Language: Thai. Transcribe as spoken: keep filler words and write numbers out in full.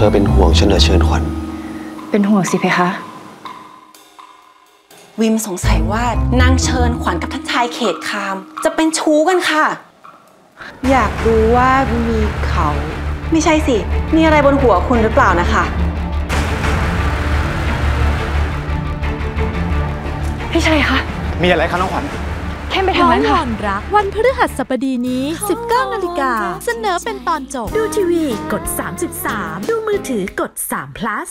ธอเป็นห่วงฉันเหรอเชิญขวัญเป็นห่วงสิเพคะวิมสงสัยว่านางเชิญขวัญกับท่านชายเขตคามจะเป็นชู้กันค่ะอยากรู้ว่ามีเขาไม่ใช่สิมีอะไรบนหัวคุณหรือเปล่านะคะพี่ชัยคะมีอะไรคะน้องขวัญแค่ไปทำนั้นค่ะวันพฤหัสบดีนี้ สิบเก้า นาฬิกาเสนอเป็นตอนจบดูทีวีกดสามสิบสามดูมือถือกดสาม plus